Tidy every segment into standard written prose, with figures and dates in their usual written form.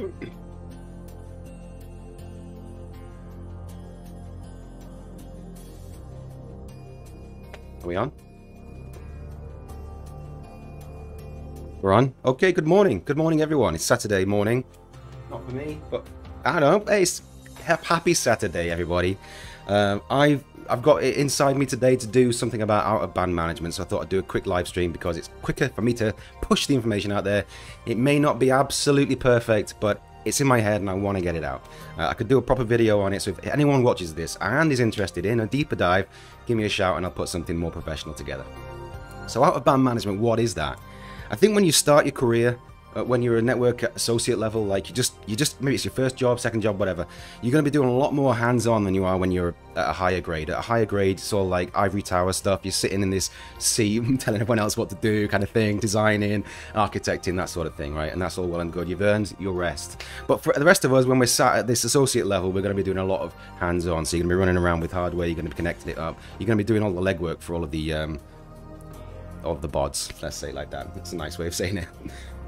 Are we on? We're on. Okay, good morning. Good morning, everyone. It's Saturday morning. Not for me, but I don't know. Hey, it's happy Saturday, everybody. I've got it inside me today to do something about out-of-band management, so I thought I'd do a quick live stream because it's quicker for me to push the information out there. It may not be absolutely perfect, but it's in my head and I want to get it out. I could do a proper video on it, so if anyone watches this and is interested in a deeper dive, give me a shout and I'll put something more professional together. So out-of-band management, what is that? I think when you start your career, when you're a network associate level, like you just maybe it's your first job, second job, whatever, you're going to be doing a lot more hands-on than you are when you're at a higher grade. At a higher grade, sort of like ivory tower stuff, you're sitting in this seat telling everyone else what to do kind of thing, designing, architecting, that sort of thing, right? And that's all well and good, you've earned your rest. But for the rest of us, when we're sat at this associate level, we're going to be doing a lot of hands-on. So you're going to be running around with hardware, you're going to be connecting it up, you're going to be doing all the legwork for all of the bods, let's say it like that. That's a nice way of saying it.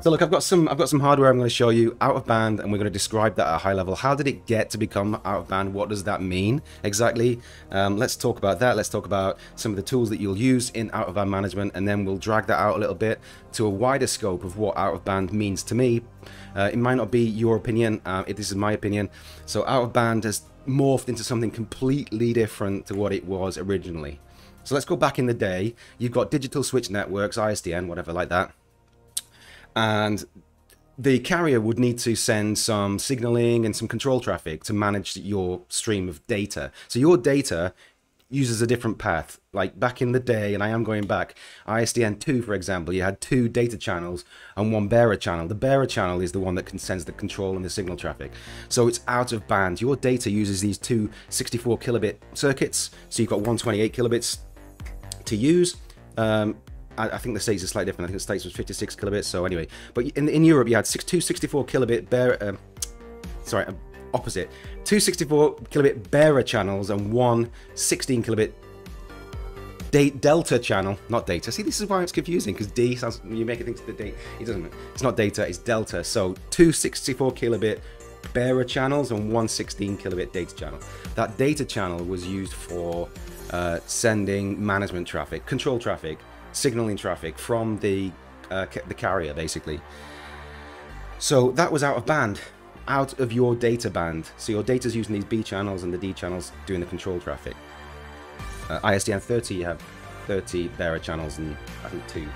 So look, I've got some hardware I'm going to show you out of band, and we're going to describe that at a high level. How did it get to become out of band? What does that mean exactly? Let's talk about that. Let's talk about some of the tools that you'll use in out of band management, and then we'll drag that out a little bit to a wider scope of what out of band means to me. It might not be your opinion. If this is my opinion, so out of band has morphed into something completely different to what it was originally. So let's go back in the day. You've got digital switch networks, ISDN, whatever like that. And the carrier would need to send some signaling and some control traffic to manage your stream of data. So your data uses a different path. Like back in the day, and I am going back, ISDN 2, for example, you had 2 data channels and 1 bearer channel. The bearer channel is the one that sends the control and the signal traffic. So it's out of band. Your data uses these 2 64 kilobit circuits. So you've got 128 kilobits to use. I think the States is slightly different. I think the States was 56 kilobits. So anyway, but in Europe you had 264 kilobit bearer, opposite, 264 kilobit bearer channels and 1 16 kilobit delta channel, not data. See, this is why it's confusing, because D sounds, you make it think it's the date. It doesn't. It's not data. It's delta. So 264 kilobit bearer channels and 1 16 kilobit data channel. That data channel was used for sending management traffic, control traffic, signaling traffic from the carrier, basically. So that was out of band, out of your data band. So your data's using these B channels and the D channels doing the control traffic. ISDN 30, you have 30 bearer channels and I think 2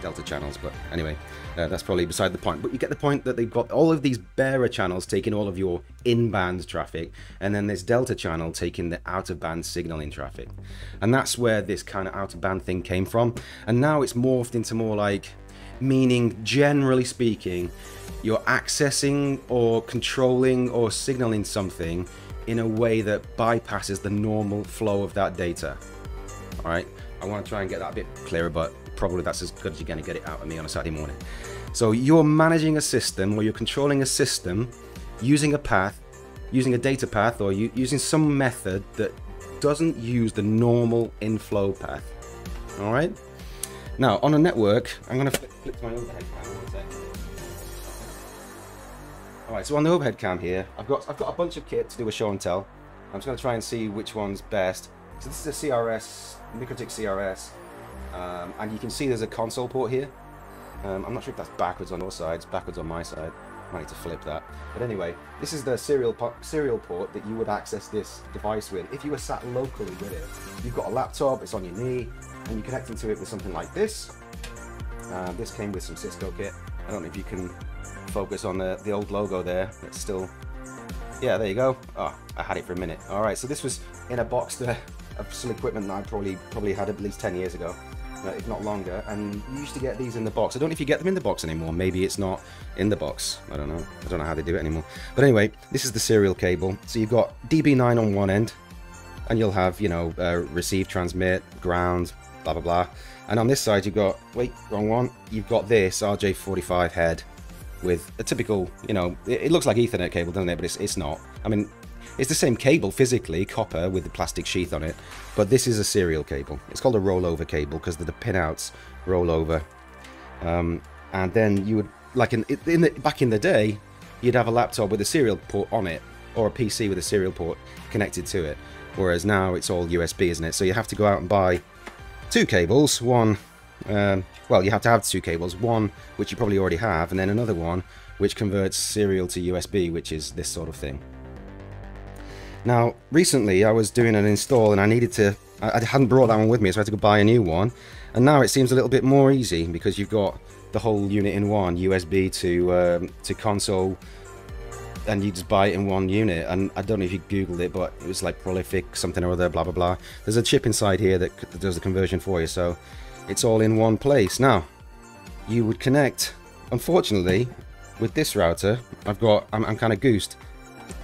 delta channels, but anyway, that's probably beside the point. But you get the point that they've got all of these bearer channels taking all of your in-band traffic, and then this delta channel taking the out-of-band signaling traffic. And that's where this kind of out-of-band thing came from. And now it's morphed into more like, meaning generally speaking, you're accessing or controlling or signaling something in a way that bypasses the normal flow of that data. All right, I want to try and get that a bit clearer, but probably that's as good as you're going to get it out of me on a Saturday morning. So you're managing a system, or you're controlling a system using a path, using a data path, or using some method that doesn't use the normal inflow path. All right. Now on a network, I'm going to flip to my overhead cam. All right. So on the overhead cam here, I've got a bunch of kit to do a show and tell. I'm just going to try and see which one's best. So this is a CRS, Mikrotik CRS. And you can see there's a console port here. I'm not sure if that's backwards on your side, it's backwards on my side. I need to flip that. But anyway, this is the serial port that you would access this device with if you were sat locally with it. You've got a laptop, it's on your knee, and you connect into it with something like this. This came with some Cisco kit. I don't know if you can focus on the old logo there. It's still, yeah, there you go. Oh, I had it for a minute. All right, so this was in a box there of some equipment that I probably had at least 10 years ago. If not longer, and you used to get these in the box. I don't know if you get them in the box anymore. Maybe it's not in the box. I don't know how they do it anymore. But anyway, this is the serial cable. So you've got DB9 on one end, and you'll have, you know, receive, transmit, ground, blah, blah, blah. And on this side, you've got, wait, wrong one. You've got this RJ45 head with a typical, you know, it looks like Ethernet cable, doesn't it? But it's not. I mean, it's the same cable physically, copper with the plastic sheath on it, but this is a serial cable. It's called a rollover cable because the pinouts roll over. And then you would, like in the back in the day, you'd have a laptop with a serial port on it, or a PC with a serial port connected to it, whereas now it's all USB, isn't it? So you have to go out and buy two cables, one, well, you have to have two cables, one which you probably already have, and then another one which converts serial to USB, which is this sort of thing. Now, recently I was doing an install and I needed to, I hadn't brought that one with me, so I had to go buy a new one. And now it seems a little bit more easy because you've got the whole unit in one, USB to console, and you just buy it in one unit. And I don't know if you Googled it, but it was like prolific something or other, blah, blah, blah. There's a chip inside here that does the conversion for you, so it's all in one place. Now, you would connect, unfortunately, with this router, I'm kind of goosed.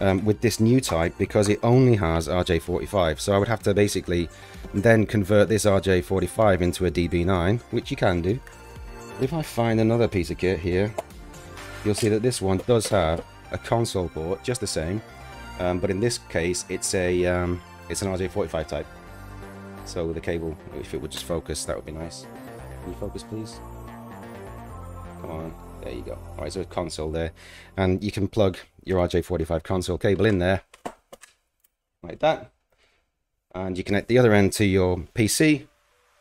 With this new type, because it only has RJ45, so I would have to basically then convert this RJ45 into a DB9, which you can do. If I find another piece of kit here, you'll see that this one does have a console port, just the same, but in this case it's an RJ45 type. So with the cable, if it would just focus, that would be nice. Can you focus, please? Come on. There you go. All right, so a console there, and you can plug your RJ45 console cable in there like that, and you connect the other end to your PC,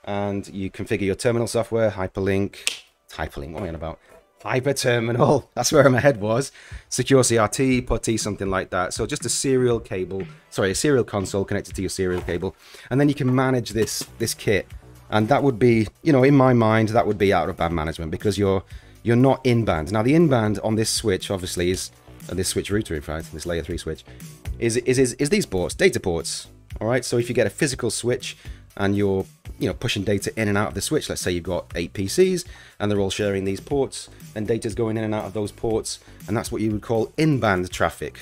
and you configure your terminal software, hyperlink, what am I on about? Hyper terminal, that's where my head was. Secure CRT, PuTTY, something like that. So just a serial cable, sorry, a serial console connected to your serial cable, and then you can manage this kit. And that would be, you know, in my mind, that would be out of band management, because you're not in band. Now the in band on this switch obviously is, this switch router in fact, this layer 3 switch, is these ports, data ports. All right, so if you get a physical switch and you're, you know, pushing data in and out of the switch, let's say you've got 8 PCs and they're all sharing these ports, and data's going in and out of those ports, and that's what you would call in band traffic.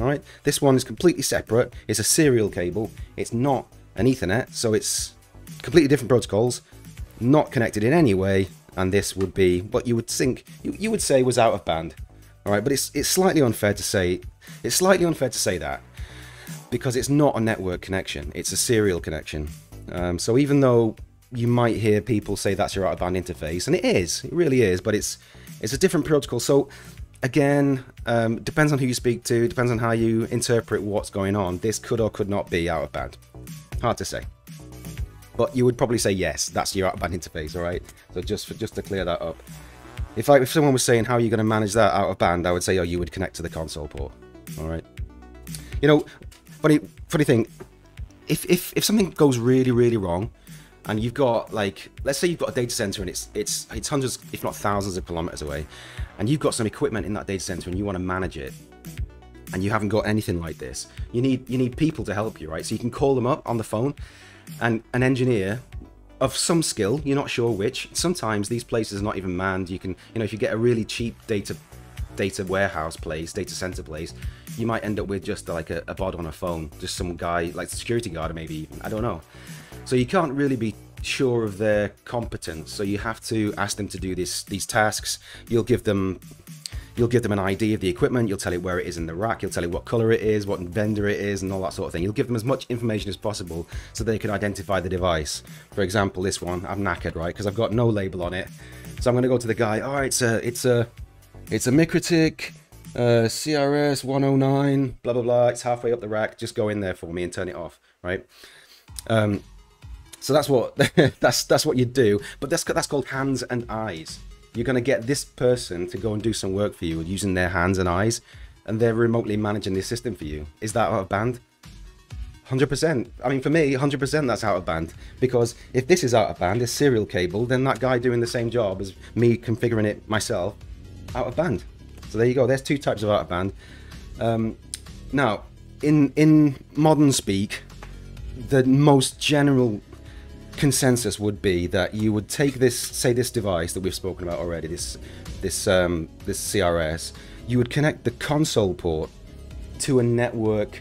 All right, this one is completely separate. It's a serial cable. It's not an Ethernet, so it's completely different protocols, not connected in any way. And this would be what you would think, you would say was out of band. All right, but it's slightly unfair to say, that, because it's not a network connection, it's a serial connection. So even though you might hear people say that's your out of band interface, and it is, it really is, but it's a different protocol. So again, depends on who you speak to, depends on how you interpret what's going on. This could or could not be out of band, hard to say. But you would probably say yes, that's your out-of-band interface, all right? So just to clear that up. If someone was saying, how are you going to manage that out-of-band, I would say, oh, you would connect to the console port, all right? You know, funny thing, if something goes really, really wrong, and you've got, like, let's say you've got a data center and it's hundreds, if not thousands of kilometers away, and you've got some equipment in that data center and you want to manage it, and you haven't got anything like this, you need people to help you, right? So you can call them up on the phone, and an engineer of some skill, you're not sure which. Sometimes these places are not even manned. You can, you know, if you get a really cheap data warehouse place, data center place, you might end up with just like a bod on a phone, just some guy, like the security guard maybe, even, I don't know. So you can't really be sure of their competence, so you have to ask them to do these tasks. You'll give them an ID of the equipment, you'll tell it where it is in the rack, you'll tell it what color it is, what vendor it is, and all that sort of thing. You'll give them as much information as possible so they can identify the device. For example, this one, I'm knackered, right, because I've got no label on it. So I'm going to go to the guy, oh, it's a Mikrotik CRS 109, blah, blah, blah, it's halfway up the rack, just go in there for me and turn it off, right? So that's what, that's what you do, but that's called hands and eyes. You're going to get this person to go and do some work for you using their hands and eyes, and they're remotely managing the system for you. Is that out of band? 100%. I mean, for me, 100% that's out of band, because if this is out of band, this serial cable, then that guy doing the same job as me configuring it myself, out of band. So there you go. There's two types of out of band. Now, in modern speak, the most general consensus would be that you would take this, say this device that we've spoken about already, this CRS, you would connect the console port to a network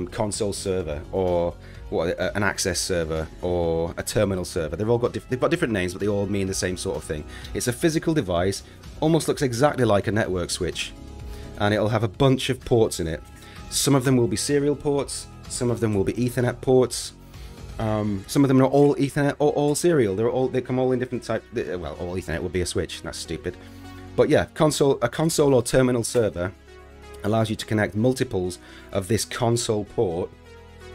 console server, or an access server, or a terminal server. They've all got different names, but they all mean the same sort of thing. It's a physical device, almost looks exactly like a network switch, and it'll have a bunch of ports in it. Some of them will be serial ports, some of them will be Ethernet ports. Some of them are all Ethernet or all serial. They come all in different types. Well, all Ethernet would be a switch. That's stupid. But yeah, a console or terminal server allows you to connect multiples of this console port.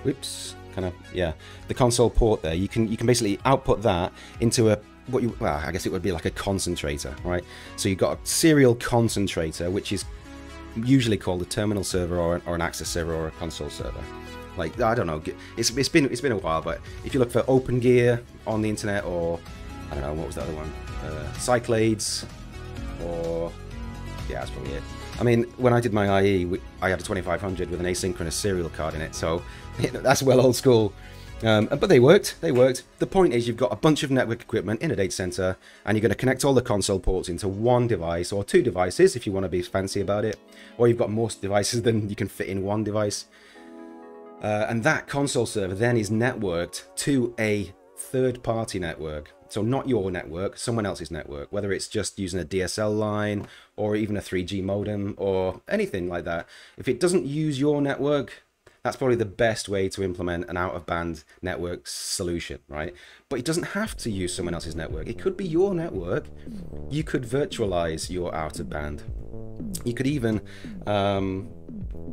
Whoops, kind of, yeah, the console port there. You can basically output that into a, what you, well, I guess it would be like a concentrator, right? So you've got a serial concentrator, which is usually called a terminal server or an access server or a console server. Like, I don't know, it's been a while, but if you look for OpenGear on the internet, or I don't know, what was the other one, Cyclades, or yeah, that's probably it. I mean, when I did my IE, I had a 2500 with an asynchronous serial card in it, so that's well old school. But they worked. The point is, you've got a bunch of network equipment in a data center, and you're going to connect all the console ports into one device, or two devices if you want to be fancy about it, or you've got more devices than you can fit in one device. And that console server then is networked to a third-party network. So not your network, someone else's network, whether it's just using a DSL line or even a 3G modem or anything like that. If it doesn't use your network, that's probably the best way to implement an out-of-band network solution, right? But it doesn't have to use someone else's network. It could be your network. You could virtualize your out-of-band. You could even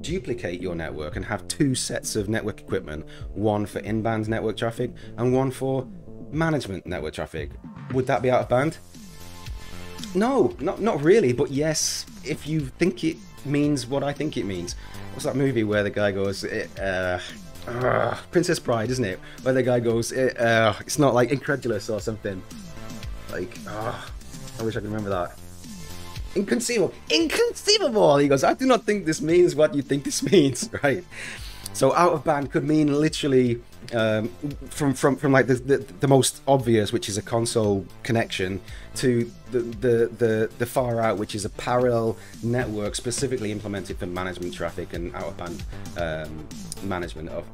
duplicate your network and have two sets of network equipment, one for in-band network traffic and one for management network traffic. Would that be out of band? No, not really, but yes, if you think it means what I think it means. What's that movie where the guy goes, Princess Bride, isn't it? Where the guy goes, it's not like incredulous or something. Like, I wish I could remember that. Inconceivable, inconceivable. He goes, I do not think this means what you think this means, right? So out of band could mean literally from like the most obvious, which is a console connection, to the far out, which is a parallel network specifically implemented for management traffic and out of band management of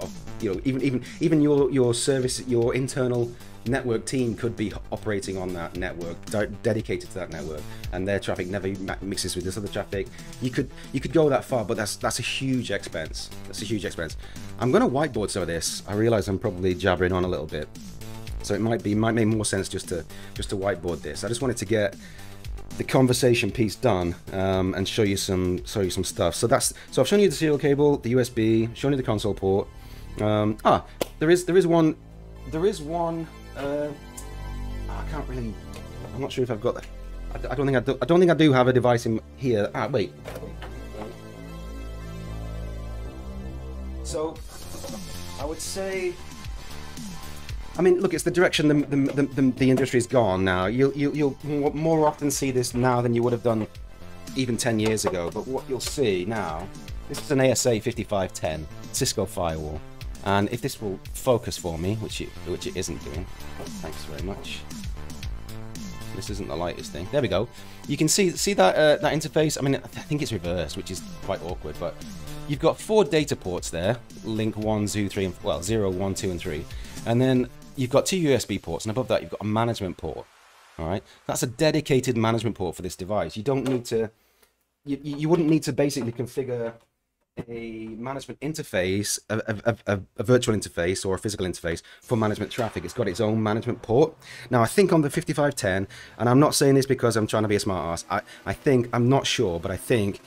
you know, even your service, your internal network team could be operating on that network, dedicated to that network, and their traffic never mixes with this other traffic. You could go that far, but that's a huge expense. That's a huge expense. I'm going to whiteboard some of this. I realize I'm probably jabbering on a little bit, so it might make more sense just to whiteboard this. I just wanted to get the conversation piece done and show you some stuff. So I've shown you the serial cable, the USB, shown you the console port. There is one. I can't really. I'm not sure if I've got that. I don't think I do have a device in here. Ah, wait. So, I would say. I mean, look, it's the direction the industry's gone now. You'll more often see this now than you would have done even 10 years ago. But what you'll see now, this is an ASA 5510 Cisco firewall. And if this will focus for me, which it isn't doing, thanks very much. This isn't the lightest thing. There we go. You can see that that interface. I mean, I think it's reversed, which is quite awkward. But you've got four data ports there: link 1, 2, 3, and well, 0, 1, 2, and 3. And then you've got two USB ports, and above that you've got a management port. All right, that's a dedicated management port for this device. You don't need to. You wouldn't need to basically configure a management interface, a virtual interface or a physical interface for management traffic. It's got its own management port. Now I think on the 5510, and I'm not saying this because I'm trying to be a smart ass, I'm not sure, but I think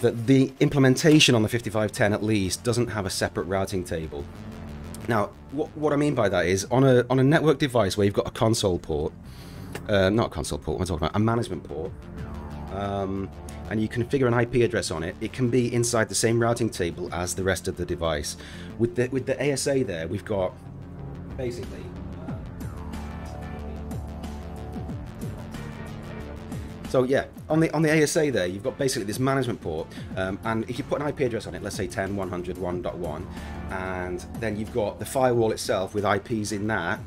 that the implementation on the 5510 at least doesn't have a separate routing table. Now what I mean by that is on a network device where you've got a console port, not a console port, I'm talking about a management port, and you configure an IP address on it, it can be inside the same routing table as the rest of the device. With the ASA there, we've got basically so yeah, on the ASA there, you've got basically this management port, and if you put an IP address on it, let's say 10.100.1.1, and then you've got the firewall itself with IPs in that,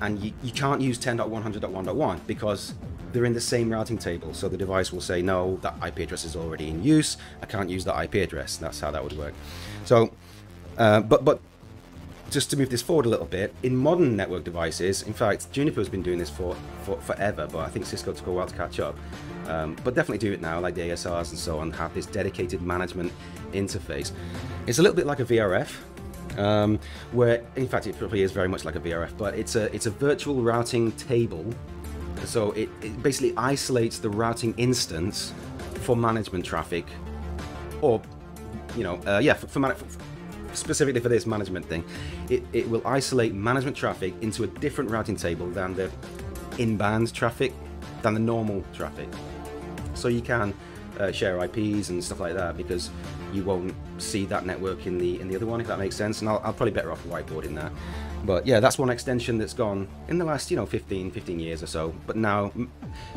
and you can't use 10.100.1.1 because they're in the same routing table, so the device will say, no, that IP address is already in use, I can't use that IP address. That's how that would work. So, but just to move this forward a little bit, in modern network devices, in fact, Juniper's been doing this for forever, but I think Cisco took a while to catch up. But definitely do it now, like the ASRs and so on, have this dedicated management interface. It's a little bit like a VRF, where, in fact, it probably is very much like a VRF, but it's a virtual routing table. So it basically isolates the routing instance for management traffic or, you know, yeah, specifically for this management thing, it will isolate management traffic into a different routing table than the inbound traffic, than the normal traffic. So you can share IPs and stuff like that, because you won't see that network in the other one, if that makes sense. And I'll probably better off whiteboarding that. But yeah, that's one extension that's gone in the last, you know, 15 years or so. But now,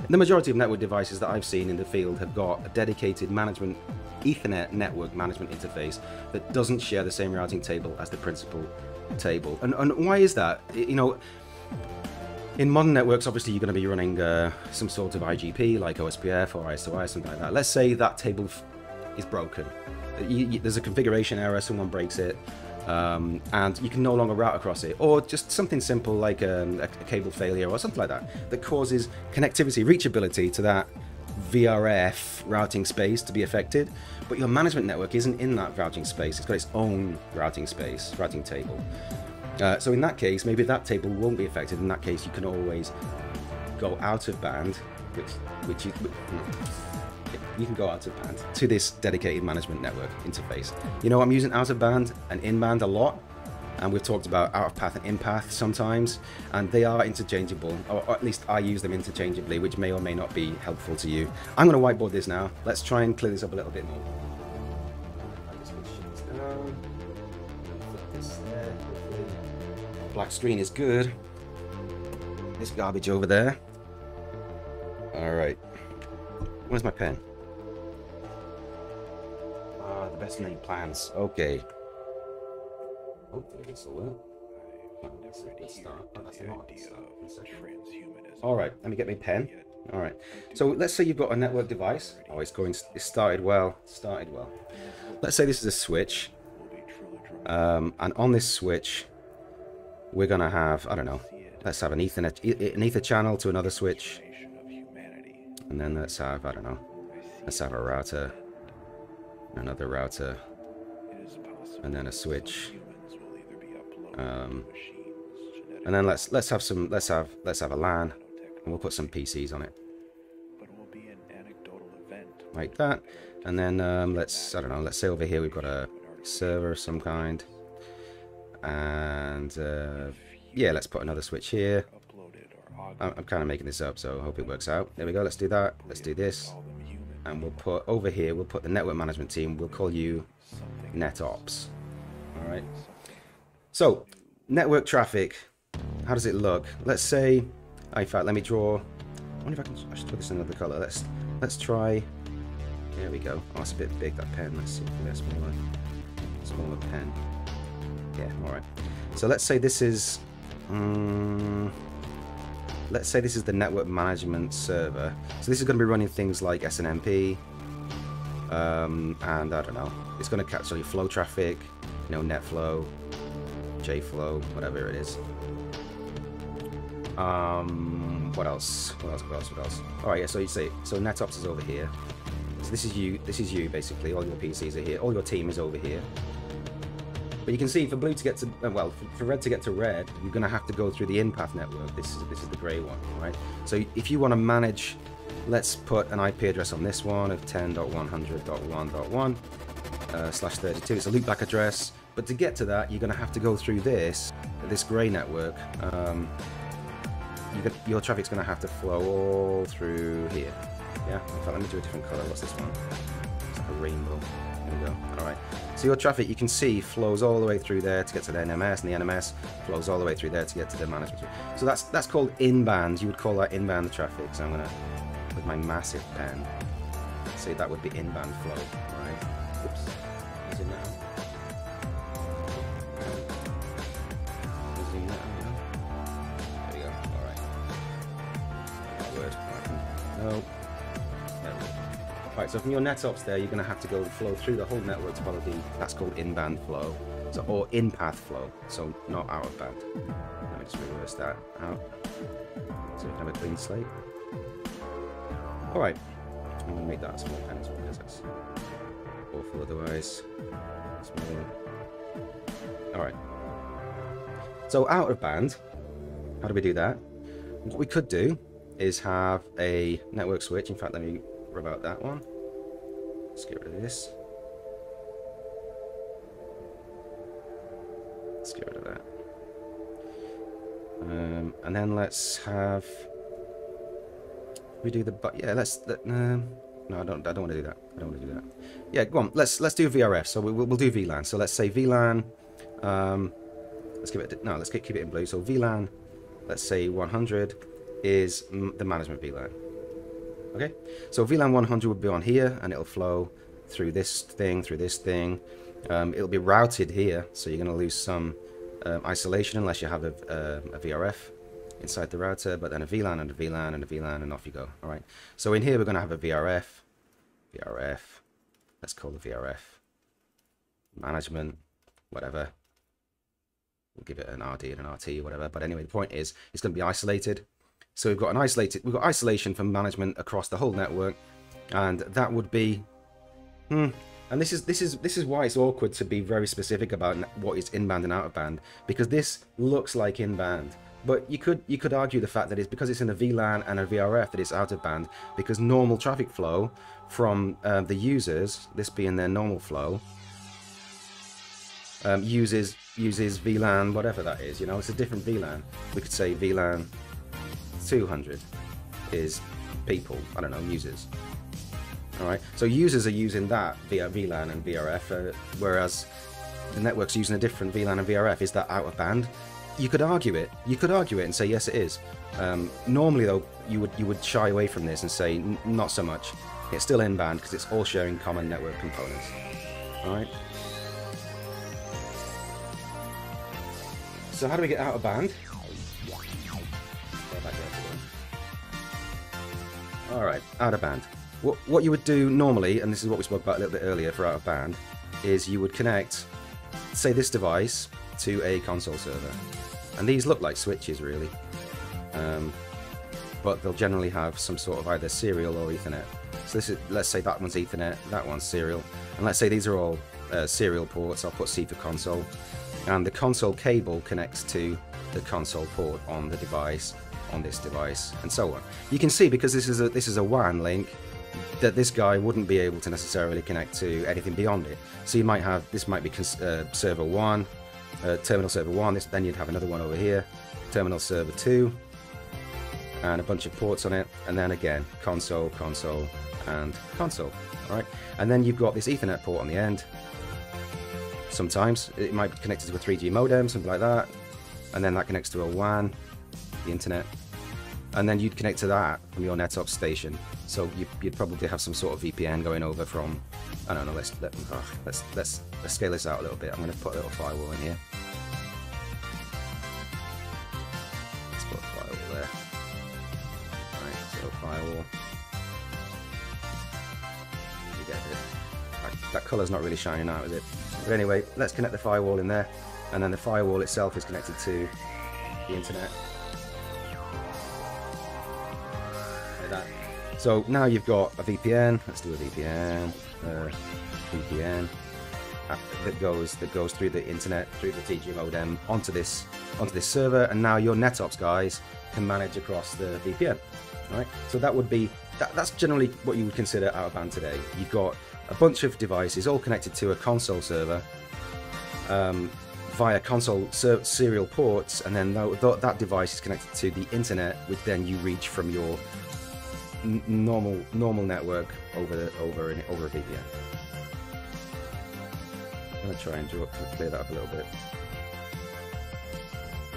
the majority of network devices that I've seen in the field have got a dedicated management Ethernet network management interface that doesn't share the same routing table as the principal table. And why is that? You know, in modern networks, obviously you're going to be running some sort of IGP like OSPF or IS-IS, something like that. Let's say that table is broken. There's a configuration error, someone breaks it. And you can no longer route across it, or just something simple like a cable failure or something like that that causes connectivity, reachability to that VRF routing space to be affected. But your management network isn't in that routing space, it's got its own routing space, routing table. So in that case, maybe that table won't be affected. In that case, you can always go out of band, you can go out of band to this dedicated management network interface. You know, I'm using out of band and in band a lot, and we've talked about out of path and in path sometimes, and they are interchangeable, or at least I use them interchangeably, which may or may not be helpful to you. I'm going to whiteboard this now. Let's try and clear this up a little bit more. Black screen is good. This garbage over there. All right. Where's my pen? The best laid plans. Okay. Hopefully this will work. All right, let me get my pen. All right. So let's say you've got a network device. Oh, it's going. It started well. Started well. Let's say this is a switch. And on this switch, we're gonna have, I don't know. Let's have an Ether channel to another switch. And then let's have, I don't know, let's have a router, another router, and then a switch, and then let's have a LAN, and we'll put some PCs on it, like that. And then let's, I don't know, let's say over here we've got a server of some kind, and yeah, let's put another switch here. I'm kind of making this up, so I hope it works out. There we go, let's do that, let's do this. And we'll put, over here, we'll put the network management team, we'll call you NetOps. All right. So, network traffic, how does it look? Let's say, in fact, let me draw, I wonder if I should put this in another color. Let's try, there we go. Oh, it's a bit big, that pen, let's see if we get a smaller pen. Yeah, all right. So let's say this is, let's say this is the network management server. So this is going to be running things like SNMP, and I don't know. It's going to catch all your flow traffic, you know, netflow, jflow, whatever it is. What else? What else? What else? What else? All right. Yeah. So you say so. NetOps is over here. So this is you. This is you basically. All your PCs are here. All your team is over here. But you can see for blue to get to, well, for red to get to red, you're going to have to go through the in-path network. This is the grey one, right? So if you want to manage, let's put an IP address on this one of 10.100.1.1 /32. It's a loopback address. But to get to that, you're going to have to go through this grey network. Your traffic's going to have to flow all through here. Yeah. In fact, let me do a different color. What's this one? It's like a rainbow. There we go. All right. So your traffic, you can see, flows all the way through there to get to the NMS, and the NMS flows all the way through there to get to the management. So that's called in-band. You would call that in-band traffic. So I'm gonna, with my massive pen, say that would be in-band flow. All right. Oops. Is it now? Is it now? There we go. All right. That word. No. There we go. Right, so from your NetOps there, you're going to have to go flow through the whole network topology. That's called in-band flow, so, or in-path flow, so not out of band. Let me just reverse that out, so we have a clean slate. All right, I'm going to make that a small pen as well, because that's awful otherwise. Small. All right. So out of band, how do we do that? What we could do is have a network switch. In fact, let me about that one. Let's get rid of this. Let's get rid of that. And then let's have we do the but yeah no, I don't want to do that. I don't want to do that. Yeah, go on. Let's do VRF. So we'll do VLAN. So let's say VLAN. Let's give it no. Let's keep it in blue. So VLAN. Let's say 100 is the management VLAN. Okay. So VLAN 100 would be on here, and it'll flow through this thing, through this thing. It'll be routed here, so you're going to lose some isolation unless you have a VRF inside the router, but then a VLAN and a VLAN and a VLAN, and off you go. All right. So in here, we're going to have a VRF. VRF. Let's call the VRF management, whatever. We'll give it an RD and an RT, whatever. But anyway, the point is, it's going to be isolated. So we've got an isolated, we've got isolation from management across the whole network, and that would be, and this is why it's awkward to be very specific about what is in band and out of band, because this looks like in band, but you could argue the fact that it's because it's in a VLAN and a VRF that it's out of band, because normal traffic flow from the users, this being their normal flow, uses VLAN, whatever that is, you know, it's a different VLAN. We could say VLAN 200 is people, I don't know, users. All right, so users are using that via VLAN and VRF, whereas the network's using a different VLAN and VRF. Is that out of band? You could argue it. You could argue it and say yes, it is. Normally, though, you would shy away from this and say not so much. It's still in band because it's all sharing common network components. All right. So how do we get out of band? All right, out of band. What you would do normally, and this is what we spoke about a little bit earlier for out of band, is you would connect, say, this device to a console server. And these look like switches, really. But they'll generally have some sort of either serial or Ethernet. So this is, let's say that one's Ethernet, that one's serial. And let's say these are all serial ports. I'll put C for console. And the console cable connects to the console port on the device, on this device, and so on. You can see, because this is a WAN link, that this guy wouldn't be able to necessarily connect to anything beyond it. So you might have, this might be server 1, terminal server 1, this, then you'd have another one over here, terminal server 2, and a bunch of ports on it, and then again, console, console, and console, all right? And then you've got this Ethernet port on the end. Sometimes it might be connected to a 3G modem, something like that, and then that connects to a WAN, the internet. And then you'd connect to that from your NetOps station, so you'd probably have some sort of VPN going over from, I don't know. Let's scale this out a little bit. I'm going to put a little firewall in here. Let's put a firewall there. All right, so firewall. You get it. That colour's not really shining out, is it? But anyway, let's connect the firewall in there, and then the firewall itself is connected to the internet. That. So now you've got a VPN. Let's do a VPN. VPN that goes through the internet, through the TG modem onto this server, and now your NetOps guys can manage across the VPN. All right. So that would be that's generally what you would consider out of band today. You've got a bunch of devices all connected to a console server via console serial ports, and then that device is connected to the internet, which then you reach from your normal network over a VPN. I'm gonna try and clear that up a little bit.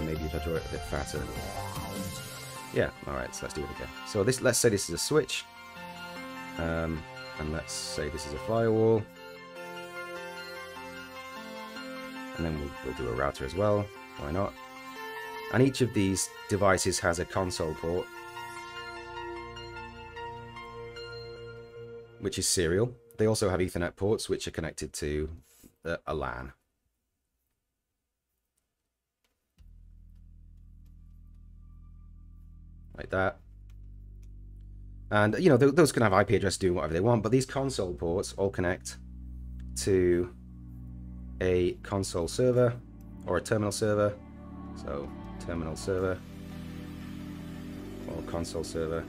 Maybe if I draw it a bit fatter. Yeah. All right. So let's do it again. So this, let's say this is a switch, and let's say this is a firewall, and then we'll do a router as well. Why not? And each of these devices has a console port, which is serial. They also have Ethernet ports, which are connected to a LAN. Like that. And, you know, those can have IP addresses doing whatever they want, but these console ports all connect to a console server or a terminal server. So, terminal server or console server.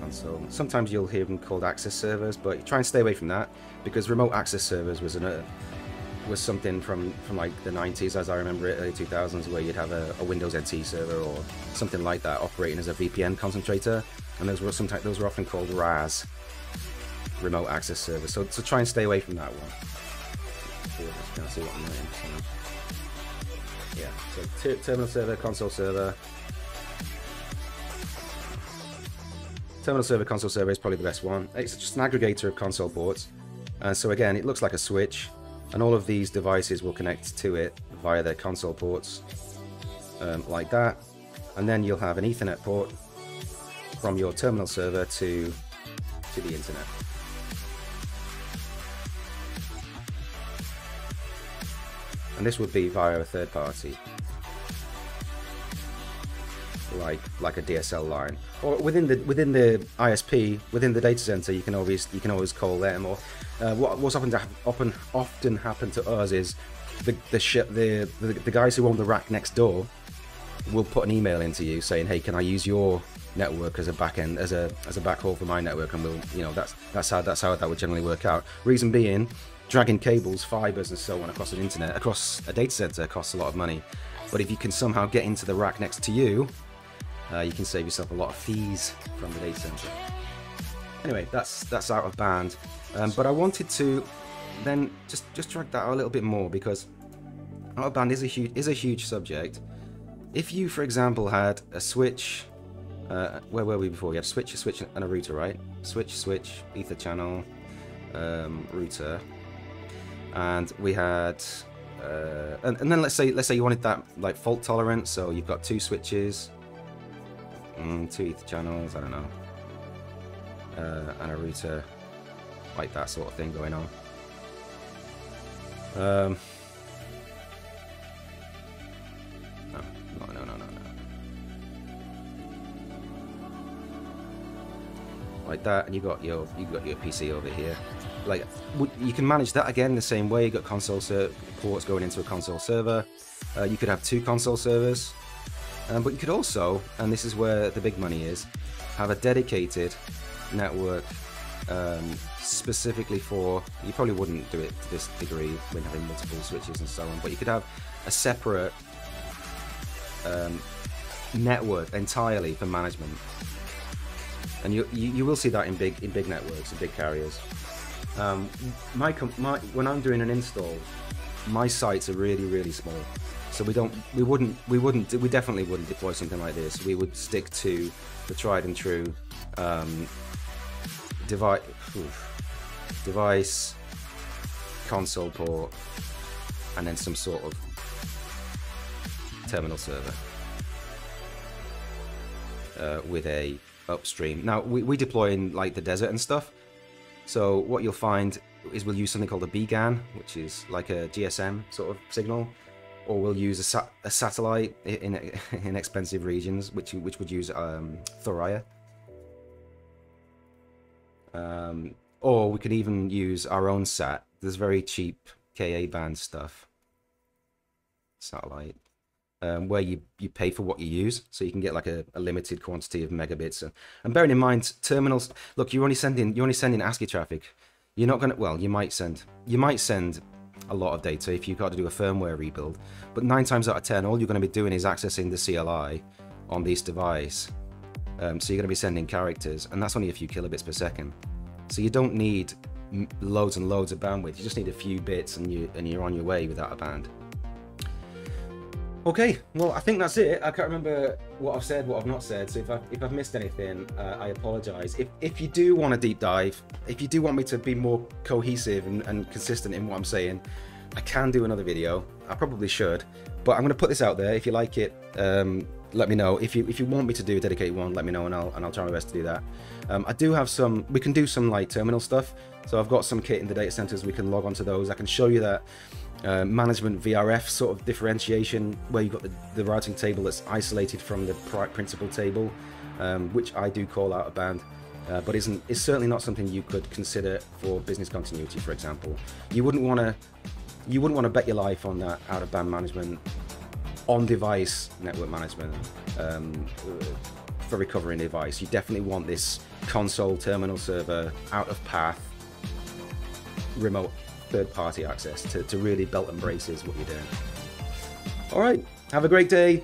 Console. Sometimes you'll hear them called access servers, but try and stay away from that, because remote access servers was an was something from like the 90s, as I remember it, early 2000s, where you'd have a Windows NT server or something like that operating as a VPN concentrator, and those were often called RAS, remote access server. So try and stay away from that one. Can I see what I'm doing? Yeah, so terminal server, console server. Terminal server, console server is probably the best one. It's just an aggregator of console ports. So again, it looks like a switch, and all of these devices will connect to it via their console ports, like that. And then you'll have an Ethernet port from your terminal server to the internet. And this would be via a third party, like a DSL line, or within the ISP, within the data center. You can always call them. Or what's often happened to us is the guys who own the rack next door will put an email into you saying, hey, can I use your network as a back end, as a backhaul for my network? And we'll, you know, that's how that would generally work out. Reason being, dragging cables, fibers, and so on across an internet, across a data center, costs a lot of money. But if you can somehow get into the rack next to you, you can save yourself a lot of fees from the data center. Anyway, that's out of band. But I wanted to then just drag that out a little bit more, because out of band is a huge subject. If you, for example, had a switch, where were we before? We had switch, a switch, and a router, right? Switch, switch, ether channel, router. And we had, and then let's say you wanted that like fault tolerant, so you've got two switches, two ether channels, I don't know, and a router, like that sort of thing going on. No. Like that, and you've got your PC over here. Like, you can manage that again the same way. You've got console ports going into a console server. You could have two console servers, but you could also, and this is where the big money is, have a dedicated network specifically for, you probably wouldn't do it to this degree when having multiple switches and so on, but you could have a separate network entirely for management. And you will see that in big networks and big carriers. When I'm doing an install, my sites are really small, so we definitely wouldn't deploy something like this. We would stick to the tried and true device, console port, and then some sort of terminal server with a upstream. Now we deploy in like the desert and stuff. So what you'll find is we'll use something called a BGAN, which is like a GSM sort of signal, or we'll use a satellite in expensive regions, which would use Thoraya. Or we could even use our own sat. There's very cheap Ka band stuff, satellite, where you pay for what you use, so you can get like a limited quantity of megabits. And bearing in mind, terminals, look, you're only sending ASCII traffic. You're not gonna, well, you might send a lot of data if you've got to do a firmware rebuild, but 9 times out of 10, all you're going to be doing is accessing the CLI on this device. So you're going to be sending characters, and that's only a few kilobits per second. So you don't need loads and loads of bandwidth. You just need a few bits, and you're on your way without a band. Okay, well, I think that's it. I can't remember what I've said, what I've not said. So if I've missed anything, I apologize. If you do want a deep dive, if you do want me to be more cohesive and consistent in what I'm saying, I can do another video. I probably should, but I'm going to put this out there. If you like it, let me know. If you want me to do a dedicated one, let me know, and I'll try my best to do that. I do have some. We can do some like terminal stuff. So I've got some kit in the data centers. We can log onto those. I can show you that. Management VRF sort of differentiation, where you've got the routing table that's isolated from the principal table, which I do call out of band, but is certainly not something you could consider for business continuity, for example. You wouldn't want to bet your life on that out of band management, on device network management for recovering device. You definitely want this console terminal server out of path remote third-party access to really belt and braces what you're doing. All right, have a great day.